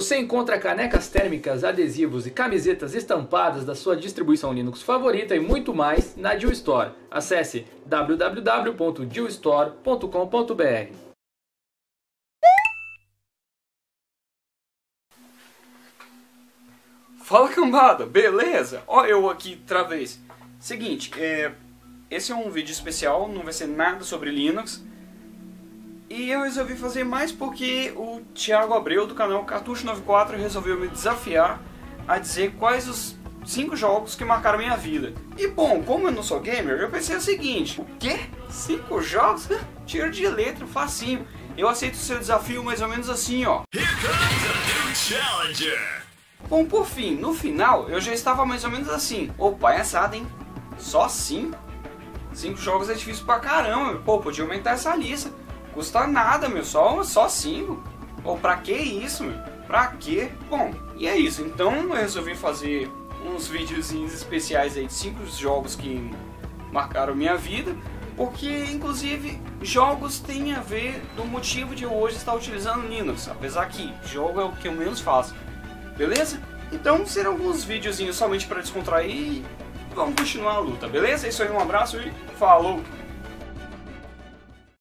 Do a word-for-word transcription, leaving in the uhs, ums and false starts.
Você encontra canecas térmicas, adesivos e camisetas estampadas da sua distribuição Linux favorita e muito mais na DioStore. Acesse w w w ponto diostore ponto com ponto br. Fala cambada, beleza? Ó, eu aqui outra vez. Seguinte, é... esse é um vídeo especial, não vai ser nada sobre Linux. E eu resolvi fazer mais porque o Thiago Abreu do canal Cartucho noventa e quatro resolveu me desafiar a dizer quais os cinco jogos que marcaram minha vida. E bom, como eu não sou gamer, eu pensei o seguinte: o quê? cinco jogos? Tiro de letra, facinho. Eu aceito o seu desafio mais ou menos assim, ó. Here comes a new challenger. Bom, por fim, no final eu já estava mais ou menos assim. Ô, palhaçada, hein? Só cinco? cinco jogos é difícil pra caramba. Pô, podia aumentar essa lista. Custa nada, meu, só, só cinco. Ou pra que isso, meu? Pra que? Bom, e é isso. Então eu resolvi fazer uns videozinhos especiais aí de cinco jogos que marcaram minha vida. Porque, inclusive, jogos tem a ver do motivo de eu hoje estar utilizando Linux. Apesar que jogo é o que eu menos faço. Beleza? Então serão alguns videozinhos somente pra descontrair e vamos continuar a luta, beleza? É isso aí, um abraço e falou!